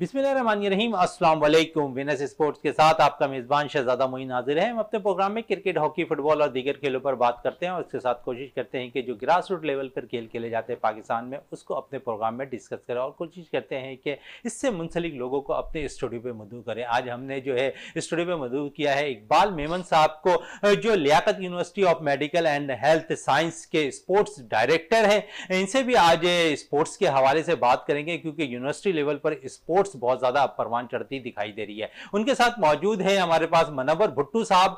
बिस्मिल्लाहिर्रहमानिर्रहीम अस्सलाम वालेकुम। वेनस स्पोर्ट्स के साथ आपका मेज़बान शहज़ादा मोइन नाजिर है। हम अपने प्रोग्राम में क्रिकेट, हॉकी, फुटबॉल और दीगर खेलों पर बात करते हैं और इसके साथ कोशिश करते हैं कि जो ग्रास रूट लेवल पर खेल खेले जाते हैं पाकिस्तान में, उसको अपने प्रोग्राम में डिस्कस करें और कोशिश करते हैं कि इससे मुंसलिक लोगों को अपने स्टूडियो पर मदऊ करें। आज हमने जो है स्टूडियो पर मदऊ किया है इकबाल मेमन साहब को, जो Liaquat university of medical and health science के स्पोर्ट्स डायरेक्टर हैं। इनसे भी आज स्पोर्ट्स के हवाले से बात करेंगे क्योंकि यूनिवर्सिटी लेवल पर स्पोर्ट्स बहुत ज़्यादा परवान चढ़ती दिखाई दे रही है। उनके साथ मौजूद है हमारे पास मुनव्वर भुट्टो साहब,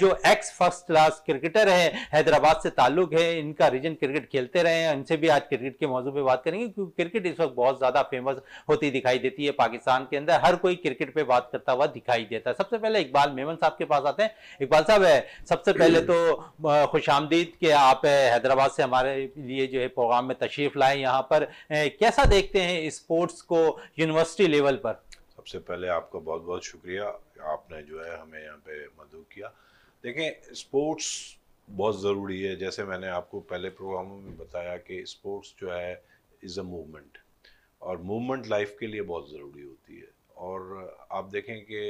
जो एक्स फर्स्ट क्लास क्रिकेटर है, हैदराबाद से ताल्लुक है, इनका रीजन क्रिकेट खेलते रहे हैं। इनसे भी आज क्रिकेट के मौजूद पे बात करेंगे क्योंकि क्रिकेट इस वक्त बहुत ज़्यादा फेमस होती दिखाई देती है पाकिस्तान के अंदर, हर कोई क्रिकेट पर बात करता हुआ दिखाई देता है। सबसे पहले इकबाल मेमन साहब के पास आते हैं। इकबाल साहब, सबसे पहले तो खुशामदीद कि आप हैदराबाद से हमारे लिए जो है प्रोग्राम में तशरीफ लाए। यहाँ पर कैसा देखते हैं स्पोर्ट्स को यूनिवर्सिटी लेवल पर? सबसे पहले आपका बहुत बहुत शुक्रिया, आपने जो है हमें यहाँ पे मदद किया। देखें, स्पोर्ट्स बहुत ज़रूरी है। जैसे मैंने आपको पहले प्रोग्रामों में बताया कि स्पोर्ट्स जो है इज़ अ मूवमेंट, और मूवमेंट लाइफ के लिए बहुत ज़रूरी होती है। और आप देखें कि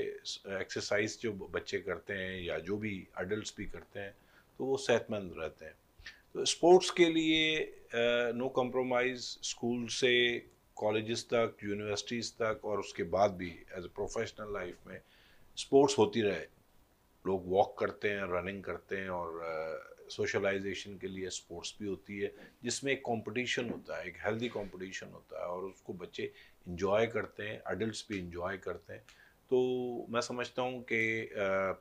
एक्सरसाइज जो बच्चे करते हैं या जो भी एडल्ट भी करते हैं तो वो सेहतमंद रहते हैं। तो स्पोर्ट्स के लिए नो कम्प्रोमाइज़, स्कूल से कॉलेजेस तक, यूनिवर्सिटीज़ तक और उसके बाद भी एज ए प्रोफेशनल लाइफ में स्पोर्ट्स होती रहे। लोग वॉक करते हैं, रनिंग करते हैं और सोशलाइजेशन के लिए स्पोर्ट्स भी होती है, जिसमें एक कंपटीशन होता है, एक हेल्दी कंपटीशन होता है और उसको बच्चे इंजॉय करते हैं, एडल्ट्स भी इंजॉय करते हैं। तो मैं समझता हूँ कि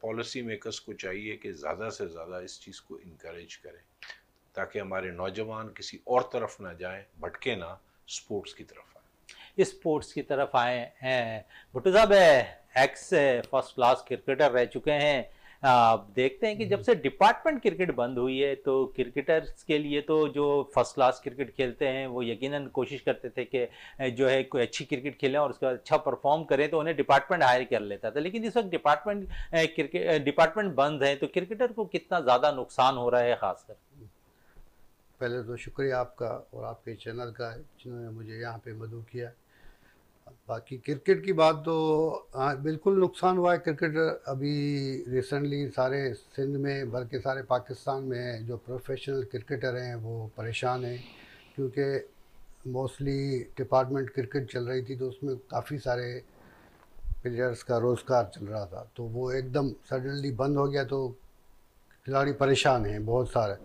पॉलिसी मेकर्स को चाहिए कि ज़्यादा से ज़्यादा इस चीज़ को इनकरेज करें ताकि हमारे नौजवान किसी और तरफ ना जाएँ, भटके ना, स्पोर्ट्स की तरफ आए, स्पोर्ट्स की तरफ आए हैं। भुट्टो साहब एक्स फर्स्ट क्लास क्रिकेटर रह चुके हैं। आप देखते हैं कि जब से डिपार्टमेंट क्रिकेट बंद हुई है तो क्रिकेटर्स के लिए तो जो फर्स्ट क्लास क्रिकेट खेलते हैं वो यकीनन कोशिश करते थे कि जो है कोई अच्छी क्रिकेट खेलें और उसके बाद अच्छा परफॉर्म करें, तो उन्हें डिपार्टमेंट हायर कर लेता था। लेकिन इस वक्त डिपार्टमेंट बंद है तो क्रिकेटर को कितना ज़्यादा नुकसान हो रहा है? ख़ासकर पहले तो शुक्रिया आपका और आपके चैनल का, जिन्होंने मुझे यहाँ पे मदद किया। बाकी क्रिकेट की बात तो बिल्कुल नुकसान हुआ है। क्रिकेट अभी रिसेंटली सारे सिंध में, बल्कि सारे पाकिस्तान में जो प्रोफेशनल क्रिकेटर हैं वो परेशान हैं क्योंकि मोस्टली डिपार्टमेंट क्रिकेट चल रही थी तो उसमें काफ़ी सारे प्लेयर्स का रोज़गार चल रहा था, तो वो एकदम सडनली बंद हो गया तो खिलाड़ी परेशान हैं बहुत सारे।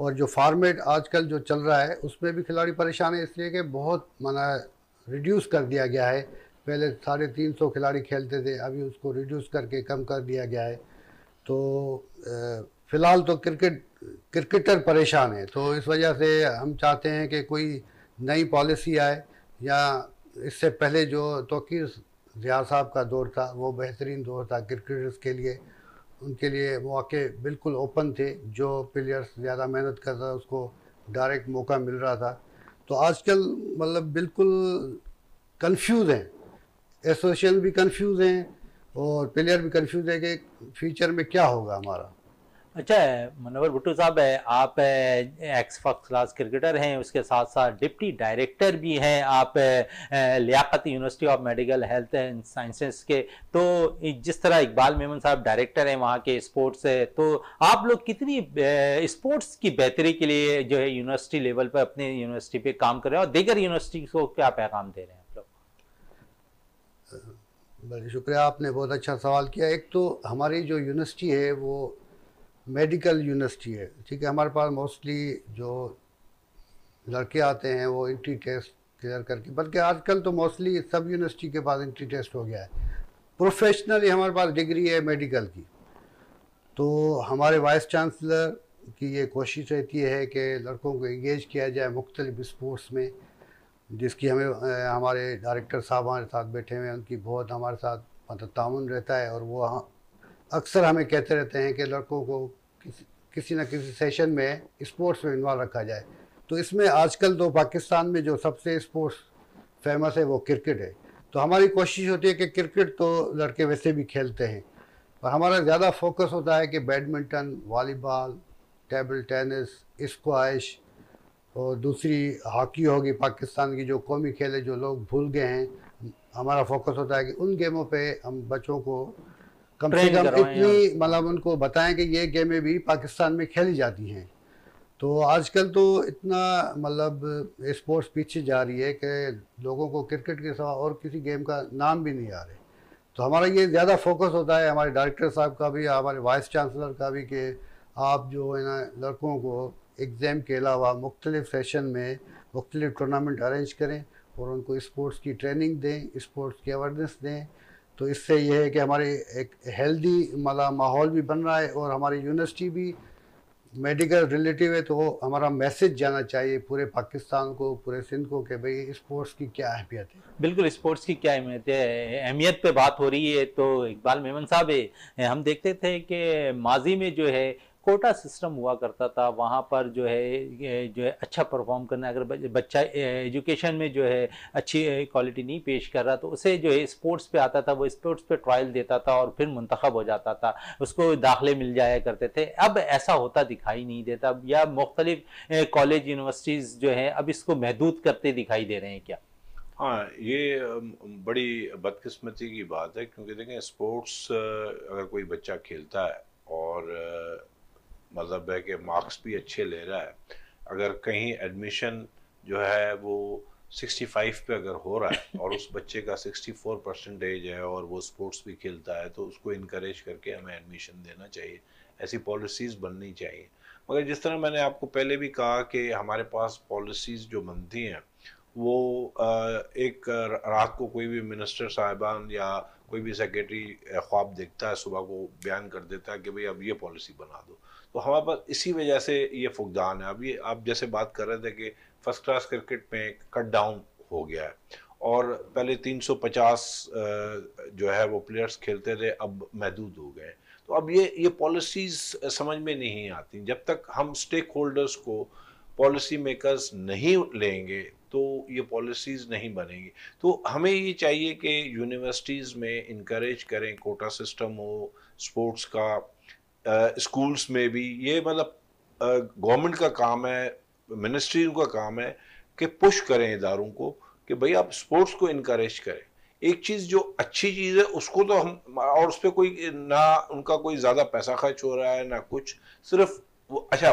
और जो फार्मेट आजकल जो चल रहा है उसमें भी खिलाड़ी परेशान है, इसलिए कि बहुत माना रिड्यूस कर दिया गया है। पहले 350 खिलाड़ी खेलते थे, अभी उसको रिड्यूस करके कम कर दिया गया है। तो फ़िलहाल तो क्रिकेटर परेशान है। तो इस वजह से हम चाहते हैं कि कोई नई पॉलिसी आए, या इससे पहले जो तौकीर ज़िया साहब का दौर था वो बेहतरीन दौर था क्रिकेटर्स के लिए। उनके लिए मौके बिल्कुल ओपन थे, जो प्लेयर्स ज़्यादा मेहनत कर रहा था उसको डायरेक्ट मौका मिल रहा था। तो आजकल मतलब बिल्कुल कंफ्यूज हैं, एसोसिएशन भी कंफ्यूज हैं और प्लेयर भी कंफ्यूज है कि फ्यूचर में क्या होगा हमारा। अच्छा मुनव्वर भुट्टो साहब, आप एक्स फर्स्ट क्लास क्रिकेटर हैं, उसके साथ साथ डिप्टी डायरेक्टर भी हैं आप Liaquat university of medical health and sciences के। तो जिस तरह इकबाल मेमन साहब डायरेक्टर हैं वहाँ के स्पोर्ट्स है, तो आप लोग कितनी स्पोर्ट्स की बेहतरी के लिए जो है यूनिवर्सिटी लेवल पर अपने यूनिवर्सिटी पे काम कर रहे हैं और दीगर यूनिवर्सिटी को क्या पैगाम दे रहे हैं आप लोग? बड़ी शुक्रिया, आपने बहुत अच्छा सवाल किया। एक तो हमारी जो यूनिवर्सिटी है वो मेडिकल यूनिवर्सिटी है, ठीक है। हमारे पास मोस्टली जो लड़के आते हैं वो इंट्री टेस्ट क्लियर करके, बल्कि आजकल तो मोस्टली सब यूनिवर्सिटी के पास इंट्री टेस्ट हो गया है। प्रोफेशनली हमारे पास डिग्री है मेडिकल की, तो हमारे वाइस चांसलर की ये कोशिश रहती है कि लड़कों को इंगेज किया जाए मुख्तलिफ स्पोर्ट्स में, जिसकी हमें हमारे डायरेक्टर साहब हमारे साथ बैठे हुए हैं, उनकी बहुत हमारे साथ मतलब ताउन रहता है। और वो अक्सर हमें कहते रहते हैं कि लड़कों को किसी न किसी सेशन में स्पोर्ट्स में इन्वॉल्व रखा जाए। तो इसमें आजकल तो पाकिस्तान में जो सबसे स्पोर्ट्स फेमस है वो क्रिकेट है, तो हमारी कोशिश होती है कि क्रिकेट तो लड़के वैसे भी खेलते हैं, पर हमारा ज़्यादा फोकस होता है कि badminton, volleyball, table tennis, squash और दूसरी हॉकी होगी पाकिस्तान की, जो कौमी खेल है जो लोग भूल गए हैं। हमारा फोकस होता है कि उन गेमों पे हम बच्चों को कम से कम इतनी मतलब उनको बताएं कि ये गेमें भी पाकिस्तान में खेली जाती हैं। तो आजकल तो इतना मतलब स्पोर्ट्स पीछे जा रही है कि लोगों को क्रिकेट के सिवा और किसी गेम का नाम भी नहीं आ रहे। तो हमारा ये ज़्यादा फोकस होता है हमारे डायरेक्टर साहब का भी, हमारे वाइस चांसलर का भी, कि आप जो है ना लड़कों को एग्ज़ाम के अलावा मुख्तलिफ सेशन में मुख्तलिफ टूर्नामेंट अरेंज करें और उनको स्पोर्ट्स की ट्रेनिंग दें, स्पोर्ट्स की अवेयरनेस दें। तो इससे यह है कि हमारे एक हेल्दी मतलब माहौल भी बन रहा है और हमारी यूनिवर्सिटी भी मेडिकल रिलेटिव है, तो हमारा मैसेज जाना चाहिए पूरे पाकिस्तान को, पूरे सिंध को कि भाई स्पोर्ट्स की क्या अहमियत है। बिल्कुल, स्पोर्ट्स की क्या अहमियत है, अहमियत पे बात हो रही है। तो इकबाल मेमन साहब, हम देखते थे कि माजी में जो है कोटा सिस्टम हुआ करता था, वहाँ पर जो है अच्छा परफॉर्म करना, अगर बच्चा एजुकेशन में जो है अच्छी क्वालिटी नहीं पेश कर रहा तो उसे जो है स्पोर्ट्स पे आता था, वो स्पोर्ट्स पे ट्रायल देता था और फिर मुंतखब हो जाता था, उसको दाखिले मिल जाया करते थे। अब ऐसा होता दिखाई नहीं देता, या मुख्तलिफ कॉलेज यूनिवर्सिटीज़ जो है अब इसको महदूद करते दिखाई दे रहे हैं क्या? हाँ, ये बड़ी बदकिस्मती की बात है, क्योंकि देखें स्पोर्ट्स अगर कोई बच्चा खेलता है और मतलब है कि मार्क्स भी अच्छे ले रहा है, अगर कहीं एडमिशन जो है वो 65 पे अगर हो रहा है और उस बच्चे का 64% है और वो स्पोर्ट्स भी खेलता है, तो उसको इनकरेज करके हमें एडमिशन देना चाहिए, ऐसी पॉलिसीज़ बननी चाहिए। मगर जिस तरह मैंने आपको पहले भी कहा कि हमारे पास पॉलिसीज़ जो बनती हैं वो एक रात को कोई भी मिनिस्टर साहिबान या कोई भी सेक्रेटरी ख्वाब देखता है, सुबह को बयान कर देता है कि भाई अब ये पॉलिसी बना दो, तो हमारे पास इसी वजह से ये फुकदान है। अब ये आप जैसे बात कर रहे थे कि फर्स्ट क्लास क्रिकेट में कट डाउन हो गया है और पहले 350 जो है वो प्लेयर्स खेलते थे, अब महदूद हो गए। तो अब ये पॉलिसीज़ समझ में नहीं आती। जब तक हम स्टेक होल्डर्स को, पॉलिसी मेकर्स नहीं लेंगे तो ये पॉलिसीज़ नहीं बनेंगी। तो हमें ये चाहिए कि यूनिवर्सिटीज़ में इनकरेज करें, कोटा सिस्टम हो स्पोर्ट्स का, स्कूल्स में भी। ये मतलब गवर्नमेंट का काम है, मिनिस्ट्री का काम है कि पुश करें इदारों को कि भाई आप स्पोर्ट्स को इनकरेज करें। एक चीज़ जो अच्छी चीज़ है उसको तो हम, और उस पर कोई ना उनका कोई ज़्यादा पैसा खर्च हो रहा है ना कुछ, सिर्फ वो अच्छा।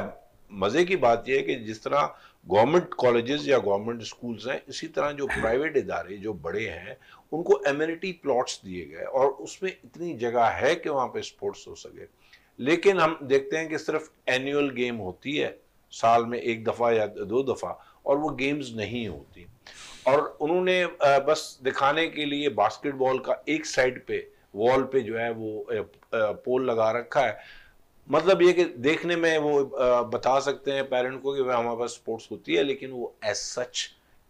मज़े की बात यह है कि जिस तरह गवर्नमेंट कॉलेजेस या गवर्नमेंट स्कूल्स हैं, इसी तरह जो प्राइवेट इदारे जो बड़े हैं उनको एमिनिटी प्लॉट्स दिए गए और उसमें इतनी जगह है कि वहाँ पर स्पोर्ट्स हो सके। लेकिन हम देखते हैं कि सिर्फ एनुअल गेम होती है, साल में एक दफ़ा या दो दफ़ा, और वो गेम्स नहीं होती। और उन्होंने बस दिखाने के लिए बास्केटबॉल का एक साइड पे वॉल पे जो है वो पोल लगा रखा है। मतलब ये कि देखने में वो बता सकते हैं पेरेंट को कि भाई हमारे पास स्पोर्ट्स होती है, लेकिन वो एज सच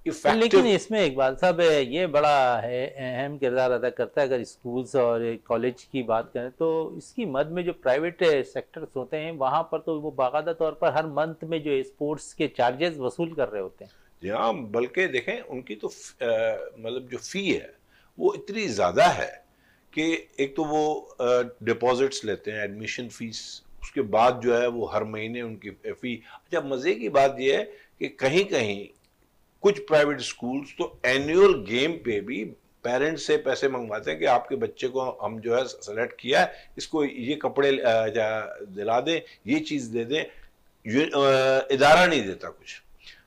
Effective. लेकिन इसमें इकबाल साहब ये बड़ा अहम किरदार अदा करता है। अगर स्कूल्स और कॉलेज की बात करें तो इसकी मद में जो प्राइवेट सेक्टर्स होते हैं वहाँ पर तो वो बाकायदा तौर पर हर मंथ में जो स्पोर्ट्स के चार्जेस वसूल कर रहे होते हैं। जी हाँ, बल्कि देखें उनकी तो मतलब जो फ़ी है वो इतनी ज़्यादा है कि एक तो वो डिपॉजिट्स लेते हैं एडमिशन फ़ीस, उसके बाद जो है वो हर महीने उनकी फ़ी। अच्छा, मज़े की बात यह है कि कहीं कहीं कुछ प्राइवेट स्कूल्स तो एनुअल गेम पे भी पेरेंट्स से पैसे मंगवाते हैं कि आपके बच्चे को हम जो है सेलेक्ट किया है, इसको ये कपड़े दिला दें, ये चीज़ दे दें, इदारा नहीं देता कुछ।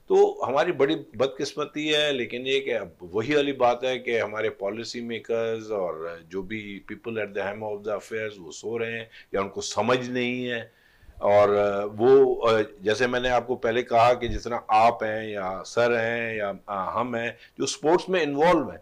तो हमारी बड़ी बदकिस्मती है। लेकिन ये कि अब वही वाली बात है कि हमारे पॉलिसी मेकर्स और जो भी people at the helm of the affairs वो सो रहे हैं या उनको समझ नहीं है। और वो जैसे मैंने आपको पहले कहा कि जिस तरह आप हैं या सर हैं या हम हैं जो स्पोर्ट्स में इन्वॉल्व हैं,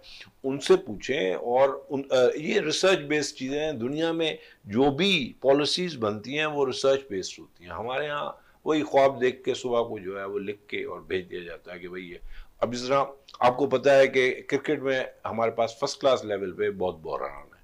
उनसे पूछें। और ये रिसर्च बेस्ड चीज़ें हैं, दुनिया में जो भी पॉलिसीज़ बनती हैं वो रिसर्च बेस्ड होती हैं। हमारे यहाँ वही ख्वाब देख के सुबह को जो है वो लिख के और भेज दिया जाता है कि भाई ये। अब जिस तरह आपको पता है कि क्रिकेट में हमारे पास फर्स्ट क्लास लेवल पर बहुत बहरान है,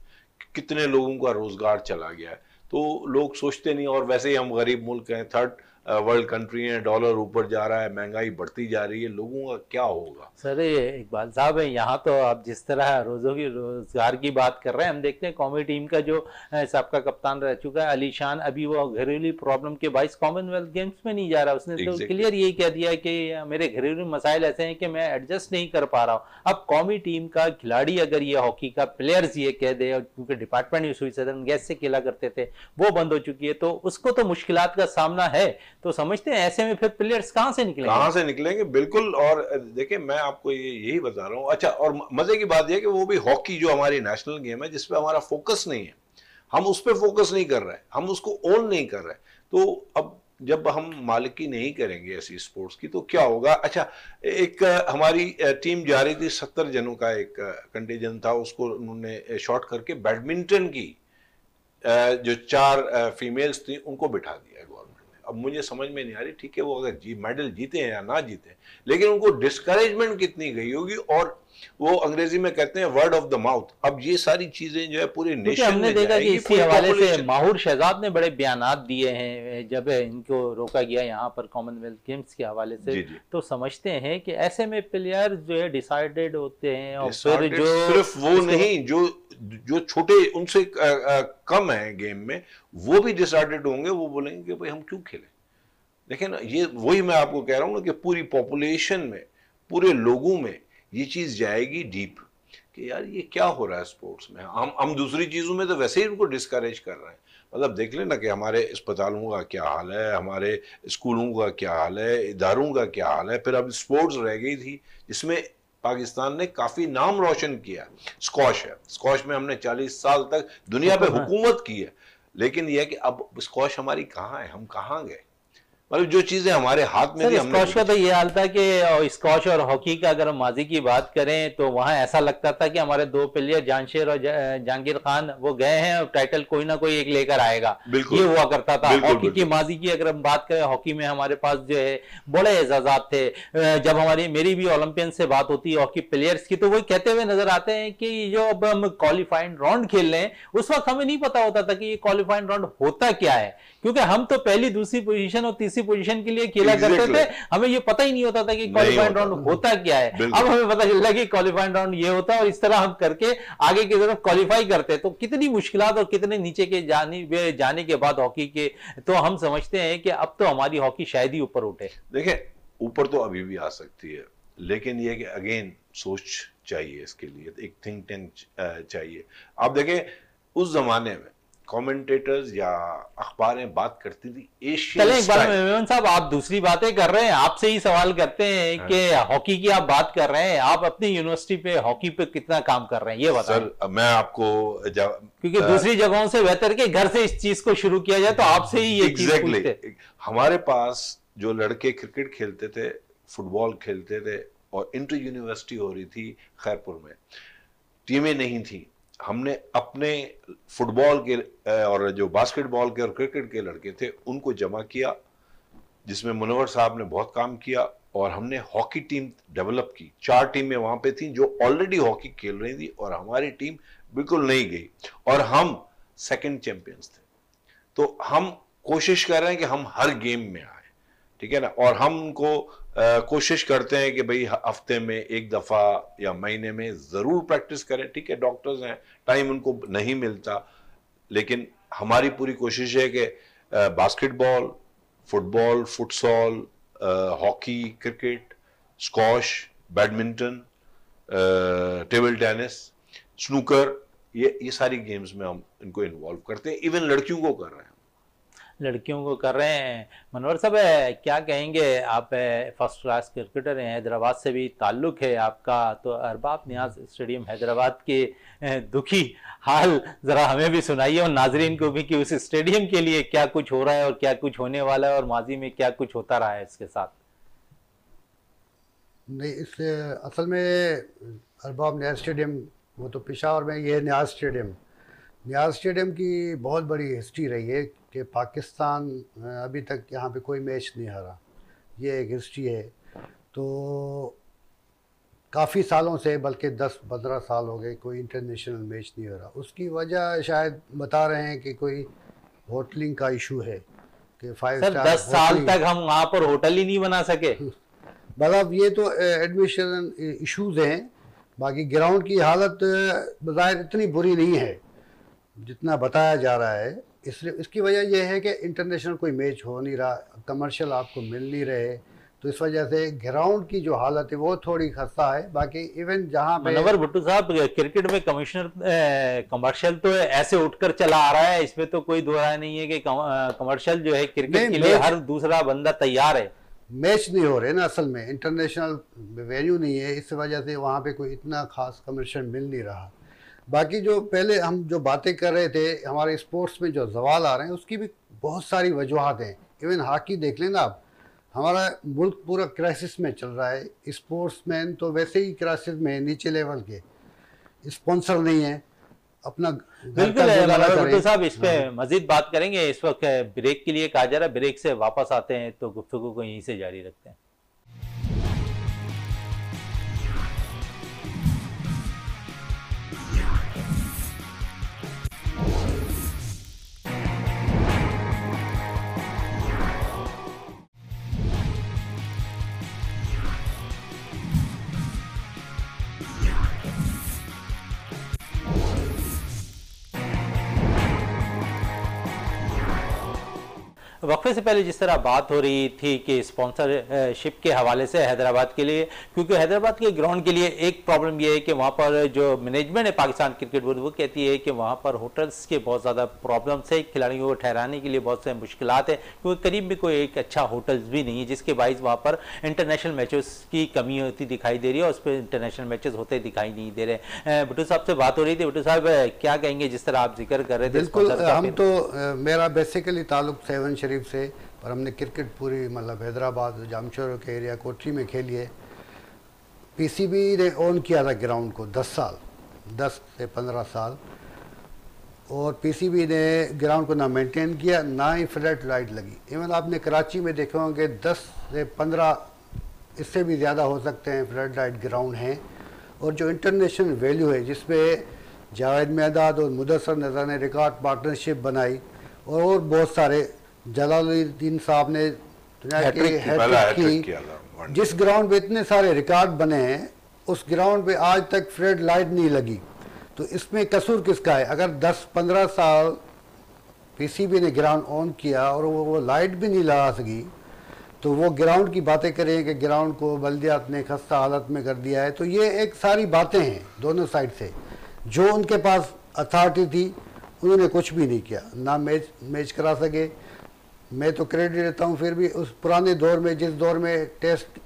कितने लोगों का रोज़गार चला गया है, तो लोग सोचते नहीं। और वैसे ही हम गरीब मुल्क हैं, थर्ड वर्ल्ड कंट्री हैं, डॉलर ऊपर जा रहा है, महंगाई बढ़ती जा रही है, लोगों का क्या होगा? सर ये इकबाल साहब है, यहाँ तो आप जिस तरह रोज़ों की रोज़गार की बात कर रहे हैं, हम देखते हैं कौमी टीम का जो सबका कप्तान रह चुका है अली शान, अभी वो घरेलू प्रॉब्लम के बाइस कॉमनवेल्थ गेम्स में नहीं जा रहा। उसने तो क्लियर यही कह दिया कि मेरे घरेलू मसाइल ऐसे हैं कि मैं एडजस्ट नहीं कर पा रहा हूँ। अब कौमी टीम का खिलाड़ी अगर ये हॉकी का प्लेयर्स ये कह दे, क्योंकि डिपार्टमेंट यूज हुई सदन गैस से खेला करते थे वो बंद हो चुकी है, तो उसको तो मुश्किल का सामना है। तो समझते हैं ऐसे में फिर प्लेयर्स कहां से निकलेंगे, कहां से निकलेंगे? बिल्कुल। और देखिए मैं आपको यही बता रहा हूं। अच्छा, और मजे की बात यह कि वो भी हॉकी जो हमारी नेशनल गेम है जिस पे हमारा फोकस नहीं है, हम उस पर फोकस नहीं कर रहे, हम उसको ओन नहीं कर रहे, तो अब जब हम मालिकी नहीं करेंगे ऐसी स्पोर्ट्स की तो क्या होगा? अच्छा, एक हमारी टीम जा रही थी, 70 जनों का एक कंटीजन था, उसको उन्होंने शॉर्ट करके बैडमिंटन की जो 4 फीमेल्स थी उनको बिठा दिया गवर्नमेंट। अब मुझे समझ में नहीं आ रही, ठीक है वो अगर मेडल जीते हैं या ना जीते, लेकिन उनको डिस्करेजमेंट कितनी गई होगी। और वो अंग्रेजी में कहते हैं वर्ड ऑफ द माउथ। अब ये सारी चीजें जो है पूरे नेशन हमने में देखा कि इसी हवाले से माहूर शहजाद ने बड़े बयानात दिए हैं जब इनको रोका गया यहाँ पर कॉमनवेल्थ गेम्स के हवाले से। तो समझते हैं कि ऐसे में प्लेयर जो है डिसाइडेड होते हैं, और फिर जो सिर्फ वो नहीं जो छोटे उनसे कम है गेम में वो भी डिसाइडेड होंगे, वो बोलेंगे कि भाई हम क्यों खेलें। देखिए ना, ये वही मैं आपको कह रहा हूँ ना कि पूरी पॉपुलेशन में, पूरे लोगों में ये चीज़ जाएगी डीप कि यार ये क्या हो रहा है स्पोर्ट्स में। हम दूसरी चीज़ों में तो वैसे ही उनको डिस्करेज कर रहे हैं। मतलब देख लेना कि हमारे अस्पतालों का क्या हाल है, हमारे स्कूलों का क्या हाल है, इदारों का क्या हाल है। फिर अब स्पोर्ट्स रह गई थी जिसमें पाकिस्तान ने काफ़ी नाम रोशन किया, स्कॉश है। स्कॉश में हमने 40 साल तक दुनिया पे हुकूमत की है, लेकिन यह कि अब स्कॉश हमारी कहाँ है, हम कहाँ गए? मतलब जो चीजें हमारे हाथ में थी हमने। स्कॉश का तो ये हाल था कि स्कॉश और हॉकी का अगर हम माजी की बात करें तो वहाँ ऐसा लगता था कि हमारे 2 प्लेयर जानशेर और जहांगीर खान वो गए हैं और टाइटल कोई ना कोई एक लेकर आएगा, ये हुआ करता था। हॉकी की माजी की अगर हम बात करें, हॉकी में हमारे पास जो है बड़े एजाजात थे। जब हमारी मेरी भी ओलंपियन से बात होती है हॉकी प्लेयर्स की तो वो कहते हुए नजर आते हैं कि जो अब हम क्वालिफाइंग राउंड खेल रहे हैं, उस वक्त हमें नहीं पता होता था कि ये क्वालिफाइंग राउंड होता क्या है, क्योंकि हम तो पहली दूसरी पोजीशन और तीसरी पोजीशन के लिए खेला करते थे। हमें ये पता ही नहीं होता था कि क्वालिफाइंग राउंड होता क्या है। अब हमें पता चला कि क्वालिफाइंग राउंड ये होता है और इस तरह हम करके आगे की तरफ क्वालिफाई करते। तो कितनी मुश्किलात और कितने नीचे के जाने के बाद हॉकी के, तो हम समझते हैं कि अब तो हमारी हॉकी शायद ही ऊपर उठे। देखें ऊपर तो अभी भी आ सकती है, लेकिन ये कि अगेन सोच चाहिए इसके लिए, एक थिंक टैंक चाहिए। आप देखें उस जमाने में कमेंटेटर्स या अखबारें बात करती थी एशिया। चले एक बार मेमन साहब, आप दूसरी बातें कर रहे हैं, आपसे ही सवाल करते हैं कि हॉकी की आप बात कर रहे हैं, आप अपनी यूनिवर्सिटी पे हॉकी पे कितना काम कर रहे हैं ये बताएं। सर मैं आपको क्योंकि दूसरी जगहों से बेहतर के घर से इस चीज को शुरू किया जाए, तो आपसे ही ये एग्जैक्टली। हमारे पास जो लड़के क्रिकेट खेलते थे, फुटबॉल खेलते थे और इंटर यूनिवर्सिटी हो रही थी खैरपुर में, टीमें नहीं थी। हमने अपने फुटबॉल के और जो बास्केटबॉल के और क्रिकेट के लड़के थे उनको जमा किया, जिसमें मुनव्वर साहब ने बहुत काम किया, और हमने हॉकी टीम डेवलप की। 4 टीमें वहाँ पे थी जो ऑलरेडी हॉकी खेल रही थी और हमारी टीम बिल्कुल नहीं गई और हम सेकंड चैंपियंस थे। तो हम कोशिश कर रहे हैं कि हम हर गेम में आए, ठीक है ना। और हम उनको कोशिश करते हैं कि भाई हफ्ते में एक दफ़ा या महीने में ज़रूर प्रैक्टिस करें, ठीक है। डॉक्टर्स हैं, टाइम उनको नहीं मिलता, लेकिन हमारी पूरी कोशिश है कि basketball, football, futsal, hockey, cricket, squash, badminton, table tennis, snooker, ये सारी गेम्स में हम इनको इन्वॉल्व करते हैं। इवन लड़कियों को कर रहे हैं, लड़कियों को कर रहे हैं। मनोहर साहब क्या कहेंगे, आप फर्स्ट क्लास क्रिकेटर हैं, हैदराबाद से भी ताल्लुक़ है आपका, तो अरबाब नियाज स्टेडियम हैदराबाद के दुखी हाल ज़रा हमें भी सुनाइए और नाजरीन को भी कि उस स्टेडियम के लिए क्या कुछ हो रहा है और क्या कुछ होने वाला है और माजी में क्या कुछ होता रहा है इसके साथ। नहीं, इस असल में अरबाब नियाज स्टेडियम वो तो पेशावर में, ये नियाज स्टेडियम की बहुत बड़ी हिस्ट्री रही है कि पाकिस्तान अभी तक यहाँ पे कोई मैच नहीं हारा, ये एक हिस्ट्री है। तो काफ़ी सालों से, बल्कि 10-15 साल हो गए कोई इंटरनेशनल मैच नहीं हो रहा। उसकी वजह शायद बता रहे हैं कि कोई होटलिंग का इशू है, सर 10 साल तक हम वहाँ पर होटल ही नहीं बना सके। मतलब ये तो एडमिशन इश्यूज हैं, बाकी ग्राउंड की हालत बज़ाहिर इतनी बुरी नहीं है जितना बताया जा रहा है। इसलिए इसकी वजह यह है कि इंटरनेशनल कोई मैच हो नहीं रहा, कमर्शियल आपको मिल नहीं रहे, तो इस वजह से ग्राउंड की जो हालत है वो थोड़ी खस्ता है। बाकी इवन जहाँ मुनव्वर भुट्टो साहब, क्रिकेट में कमिश्नर कमर्शियल तो ऐसे उठकर चला आ रहा है, इसमें तो कोई दो राय नहीं है कि कमर्शियल जो है क्रिकेट के लिए हर दूसरा बंदा तैयार है। मैच नहीं हो रहे ना, असल में इंटरनेशनल वेन्यू नहीं है, इस वजह से वहाँ पे कोई इतना खास कमर्शियल मिल नहीं रहा। बाकी जो पहले हम जो बातें कर रहे थे हमारे स्पोर्ट्स में जो जवाल आ रहे हैं उसकी भी बहुत सारी वजूहत हैं। इवन हॉकी देख लेना आप, हमारा मुल्क पूरा क्राइसिस में चल रहा है, स्पोर्ट्समैन तो वैसे ही क्राइसिस में है, नीचे लेवल के स्पॉन्सर नहीं है अपना। बिल्कुल साहब, इस पे मजीद बात करेंगे, इस वक्त ब्रेक के लिए कहा जा रहा है, ब्रेक से वापस आते हैं तो गुफ्तगू को यहीं से जारी रखते हैं। वक्फे से पहले जिस तरह बात हो रही थी कि स्पॉन्सरशिप के हवाले से हैदराबाद के लिए, क्योंकि हैदराबाद के ग्राउंड के लिए एक प्रॉब्लम यह है कि वहाँ पर जो मैनेजमेंट है पाकिस्तान क्रिकेट बोर्ड वो कहती है कि वहाँ पर होटल्स के बहुत ज़्यादा प्रॉब्लम्स है, खिलाड़ियों को ठहराने के लिए बहुत सारी मुश्किलात है, क्योंकि करीब में कोई एक अच्छा होटल्स भी नहीं है, जिसके बायस वहाँ पर इंटरनेशनल मैचेस की कमी होती दिखाई दे रही है और उस पर इंटरनेशनल मैचेस होते दिखाई नहीं दे रहे। भुट्टो साहब से बात हो रही थी, भुट्टो साहब क्या कहेंगे जिस तरह आप जिक्र कर रहे थे? बिल्कुल, हम तो मेरा बेसिकली ताल्लुक 7 से, पर हमने क्रिकेट पूरी मतलब हैदराबाद जामशोर के एरिया कोठी में खेली है। पीसीबी ने ओन किया था ग्राउंड को 10 से 15 साल, और पीसीबी ने ग्राउंड को ना मेंटेन किया ना ही फ्लड लाइट लगी। इवन आपने कराची में देखे होंगे 10 से 15 इससे भी ज़्यादा हो सकते हैं फ्लड लाइट ग्राउंड हैं। और जो इंटरनेशनल वैल्यू है जिसमें जावेद मियांदाद और मुदस्सर नज़र ने रिकॉर्ड पार्टनरशिप बनाई, और बहुत सारे जलालुद्दीन साहब ने हैट्रिक की। जिस ग्राउंड पे इतने सारे रिकॉर्ड बने हैं उस ग्राउंड पे आज तक फ्लड लाइट नहीं लगी, तो इसमें कसूर किसका है? अगर 10-15 साल पीसीबी ने ग्राउंड ऑन किया और वो लाइट भी नहीं लगा सकी, तो वो ग्राउंड की बातें करें कि ग्राउंड को बल्दियात ने खस्ता हालत में कर दिया है। तो ये एक सारी बातें हैं दोनों साइड से। जो उनके पास अथॉरिटी थी उन्होंने कुछ भी नहीं किया, ना मैच करा सके। मैं तो क्रेडिट देता हूँ फिर भी उस पुराने दौर में, जिस दौर में टेस्ट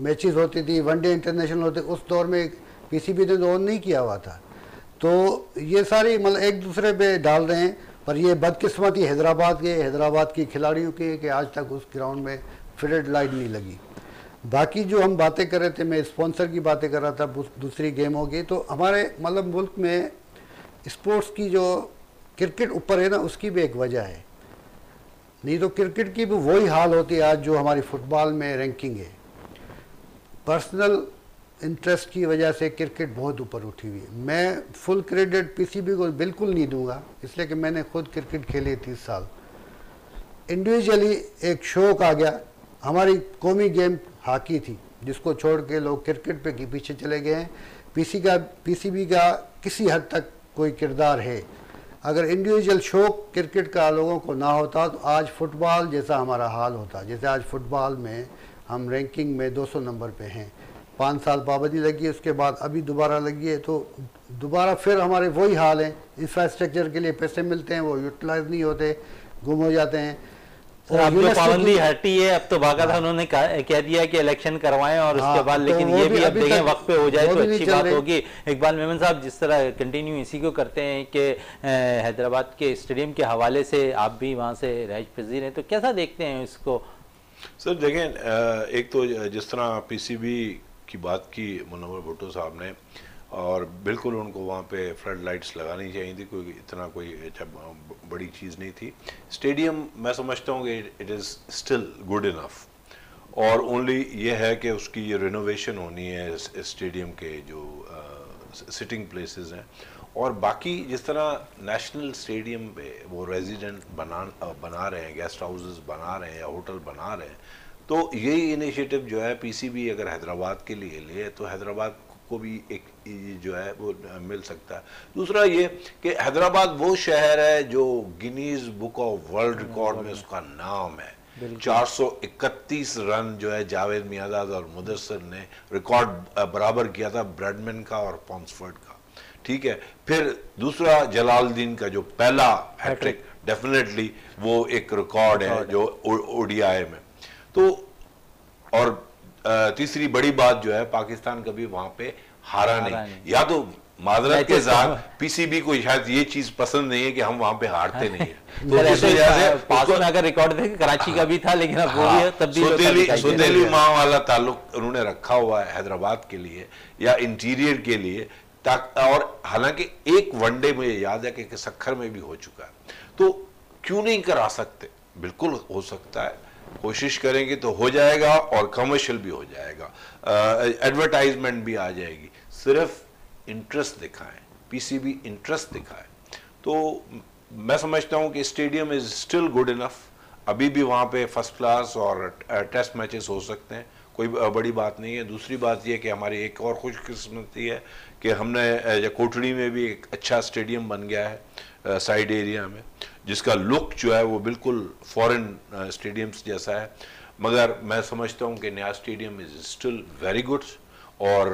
मैचेस होती थी, वनडे इंटरनेशनल होते, उस दौर में पीसीबी ने ऑन नहीं किया हुआ था। तो ये सारी मतलब एक दूसरे पे डाल रहे हैं, पर ये बदकिस्मती हैदराबाद के खिलाड़ियों की है कि आज तक उस ग्राउंड में फ्लड लाइट नहीं लगी। बाकी जो हम बातें कर रहे थे, मैं स्पॉन्सर की बातें कर रहा था, दूसरी गेम हो गई। तो हमारे मतलब मुल्क में स्पोर्ट्स की जो क्रिकेट ऊपर है ना, उसकी भी एक वजह है, नहीं तो क्रिकेट की भी वही हाल होती है आज जो हमारी फुटबॉल में रैंकिंग है। पर्सनल इंटरेस्ट की वजह से क्रिकेट बहुत ऊपर उठी हुई है। मैं फुल क्रेडिट पीसीबी को बिल्कुल नहीं दूंगा, इसलिए कि मैंने खुद क्रिकेट खेली 30 साल। इंडिविजुअली एक शौक आ गया। हमारी कौमी गेम हॉकी थी जिसको छोड़ के लोग क्रिकेट पे पीछे चले गए हैं। पीसीबी का किसी हद तक कोई किरदार है। अगर इंडिविजुअल शौक क्रिकेट का लोगों को ना होता तो आज फुटबॉल जैसा हमारा हाल होता। जैसे आज फुटबॉल में हम रैंकिंग में 200 नंबर पे हैं, 5 साल पाबंदी लगी, उसके बाद अभी दोबारा लगी है, तो दोबारा फिर हमारे वही हाल है। इंफ्रास्ट्रक्चर के लिए पैसे मिलते हैं, वो यूटिलाइज नहीं होते, गुम हो जाते हैं। सर, अब तो पाबंदी हटी है, अब तो बाका था उन्होंने कह दिया कि इलेक्शन करवाएं और उसके बाद, लेकिन ये भी अब देखें वक्त पे हो जाए तो अच्छी बात होगी। इकबाल मेमन साहब, जिस तरह कंटिन्यू इसी को करते हैं कि हैदराबाद के स्टेडियम के हवाले से आप भी वहाँ से राज पजीर हैं, तो कैसा देखते हैं इसको? सर देखें, एक तो जिस तरह पीसीबी की बात की मुनव्वर भुट्टो साहब ने, और बिल्कुल उनको वहाँ पे फ्लड लाइट्स लगानी चाहिए थी, कोई इतना कोई अच्छा बड़ी चीज़ नहीं थी। स्टेडियम मैं समझता हूँ कि it is still good enough, और ओनली ये है कि उसकी ये रिनोवेशन होनी है। स्टेडियम के जो सिटिंग प्लेसेस हैं और बाकी जिस तरह नेशनल स्टेडियम पे वो रेजिडेंट बना रहे हैं, गेस्ट हाउसेस बना रहे हैं या होटल बना रहे हैं, तो यही इनिशिएटिव जो है पीसीबी अगर हैदराबाद के लिए ले तो हैदराबाद को भी एक जो है वो मिल सकता है। दूसरा ये कि हैदराबाद वो शहर है जो Guinness book of world record में उसका नाम है। 431 रन जो है जावेद मियांदाद और मुदस्सर ने रिकॉर्ड बराबर किया था ब्रैडमैन का और पॉम्सफर्ड का, ठीक है। फिर दूसरा जलालुद्दीन का जो पहला हैट्रिक, डेफिनेटली वो एक रिकॉर्ड है जो ओडीआई में। तो और तीसरी बड़ी बात जो है पाकिस्तान कभी वहां पे हारा नहीं, या तो माजरत के साथ पीसीबी को शायद ये चीज पसंद नहीं है कि हम वहां पे हारते नहीं है, तो इस वजह से पाकिस्तान अगर रिकॉर्ड देखे कराची का भी था लेकिन अब वो भी तब भी सुतेली माँ वाला ताल्लुक उन्होंने रखा हुआ है हैदराबाद के लिए या इंटीरियर के लिए। और हालांकि एक वनडे मुझे याद है कि सक्खर में भी हो चुका है, तो क्यों नहीं करा सकते, बिल्कुल हो सकता है, कोशिश करेंगे तो हो जाएगा और कमर्शियल भी हो जाएगा, एडवर्टाइजमेंट भी आ जाएगी। सिर्फ इंटरेस्ट दिखाएं, पीसीबी इंटरेस्ट दिखाएं। तो मैं समझता हूं कि stadium is still good enough, अभी भी वहां पे फर्स्ट क्लास और टेस्ट मैचेस हो सकते हैं, कोई बड़ी बात नहीं है। दूसरी बात यह कि हमारी एक और खुशकिस्मती है कि हमने कोटड़ी में भी एक अच्छा स्टेडियम बन गया है साइड एरिया में, जिसका लुक जो है वो बिल्कुल फॉरेन स्टेडियम्स जैसा है। मगर मैं समझता हूँ कि नया stadium is still very good और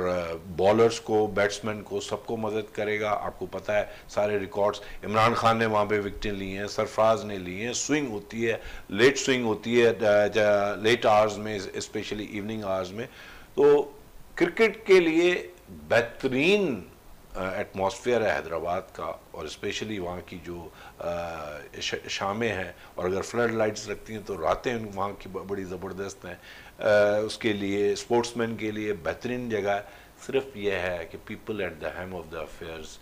बॉलर्स को, बैट्समैन को, सबको मदद करेगा। आपको पता है सारे रिकॉर्ड्स इमरान खान ने वहाँ पे विकटें ली हैं, सरफराज ने ली हैं। स्विंग होती है, लेट स्विंग होती है लेट आवर्स में, स्पेशली इवनिंग आवर्स में। तो क्रिकेट के लिए बेहतरीन एटमॉस्फेयर है हैदराबाद का, और स्पेशली वहाँ की जो शामें हैं, और अगर फ्लड लाइट्स लगती हैं तो रातें वहाँ की बड़ी ज़बरदस्त हैं। उसके लिए स्पोर्ट्समैन के लिए बेहतरीन जगह है। सिर्फ यह है कि people at the helm of the affairs,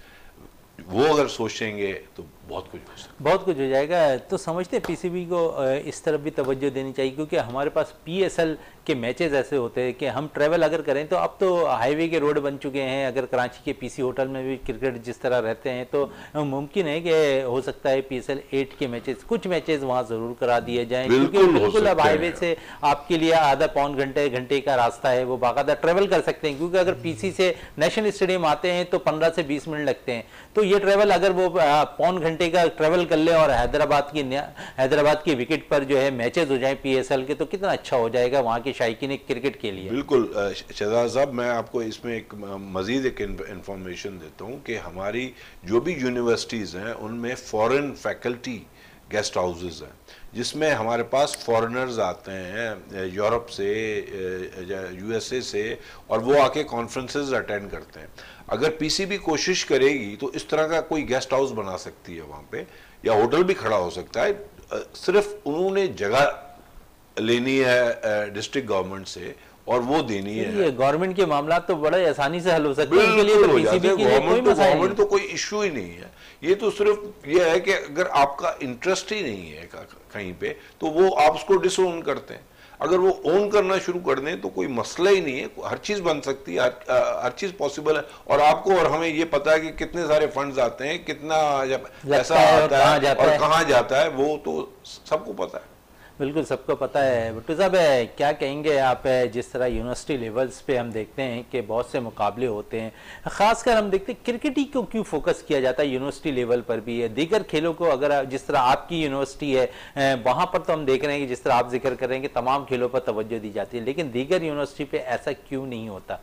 वो अगर सोचेंगे तो बहुत कुछ हो सकता, बहुत कुछ हो जाएगा। तो समझते हैं पीसीबी को इस तरफ भी तवज्जो देनी चाहिए, क्योंकि हमारे पास पीएसएल के मैचेस ऐसे होते हैं कि हम ट्रैवल अगर करें तो अब तो हाईवे के रोड बन चुके हैं, अगर कराची के पीसी होटल में भी क्रिकेट जिस तरह रहते हैं तो मुमकिन है कि हो सकता है PSL 8 के मैचेस, कुछ मैचेस वहाँ ज़रूर करा दिए जाएँ, क्योंकि बिल्कुल अब हाईवे से आपके लिए आधा पौन घंटे घंटे का रास्ता है, वो बाकायदा ट्रैवल कर सकते हैं। क्योंकि अगर PC से नेशनल स्टेडियम आते हैं तो 15 से 20 मिनट लगते हैं, तो ये ट्रैवल अगर वो पौन घंटे का ट्रैवल कर ले और हैदराबाद की विकेट पर जो है मैचेस हो जाएं PSL के, तो कितना अच्छा हो जाएगा वहाँ के शायकीन क्रिकेट के लिए। बिल्कुल शहजाद साहब, मैं आपको इसमें एक मज़ीद एक इंफॉर्मेशन देता हूँ कि हमारी जो भी यूनिवर्सिटीज़ हैं उनमें फॉरेन फैकल्टी गेस्ट हाउसेज हैं, जिसमें हमारे पास फॉरेनर्स आते हैं यूरोप से, USA से, और वो आके कॉन्फ्रेंसेस अटेंड करते हैं। अगर पीसीबी कोशिश करेगी तो इस तरह का कोई गेस्ट हाउस बना सकती है वहाँ पे, या होटल भी खड़ा हो सकता है। सिर्फ उन्होंने जगह लेनी है डिस्ट्रिक्ट गवर्नमेंट से और वो देनी है। गवर्नमेंट के मामला तो बड़े आसानी से हल हो सकते हैं, गवर्नमेंट तो कोई इशू ही नहीं है। ये तो सिर्फ ये है कि अगर आपका इंटरेस्ट ही नहीं है कहीं पे तो वो आप उसको डिसओन करते हैं। अगर वो ओन करना शुरू कर दें तो कोई मसला ही नहीं है, हर चीज़ बन सकती है, हर चीज़ पॉसिबल है। और आपको और हमें ये पता है कि कितने सारे फंड्स आते हैं, कितना पैसा आता है और कहाँ जाता है, वो तो सबको पता है। बिल्कुल सबको पता है। भुट्टो साहब क्या कहेंगे आप, जिस तरह यूनिवर्सिटी लेवल्स पे हम देखते हैं कि बहुत से मुकाबले होते हैं, ख़ासकर हम देखते हैं क्रिकेट ही को क्यों फोकस किया जाता है यूनिवर्सिटी लेवल पर भी है, दीगर खेलों को अगर जिस तरह आपकी यूनिवर्सिटी है वहाँ पर तो हम देख रहे हैं कि जिस तरह आप जिक्र कर रहे हैं कि तमाम खेलों पर तवज्जो दी जाती है, लेकिन दीगर यूनिवर्सिटी पर ऐसा क्यों नहीं होता?